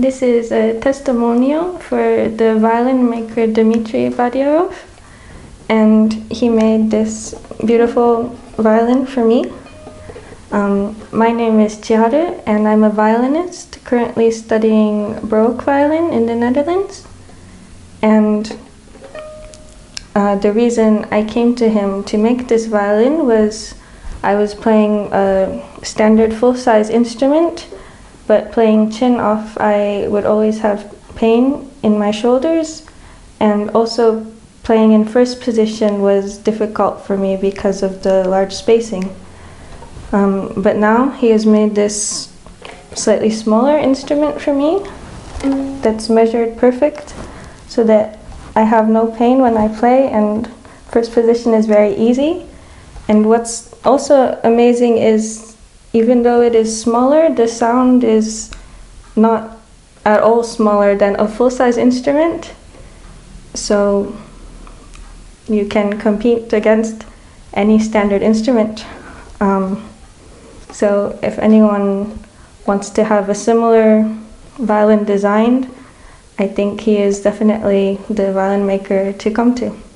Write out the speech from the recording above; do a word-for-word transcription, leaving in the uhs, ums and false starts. This is a testimonial for the violin maker Dmitry Badiarov, and he made this beautiful violin for me. Um, my name is Chiharu, and I'm a violinist currently studying Baroque violin in the Netherlands. And uh, the reason I came to him to make this violin was I was playing a standard full-size instrument, but playing chin off, I would always have pain in my shoulders, and also playing in first position was difficult for me because of the large spacing. Um, but now he has made this slightly smaller instrument for me that's measured perfect so that I have no pain when I play, and first position is very easy. And what's also amazing is even though it is smaller, the sound is not at all smaller than a full-size instrument. So you can compete against any standard instrument. Um, so if anyone wants to have a similar violin designed, I think he is definitely the violin maker to come to.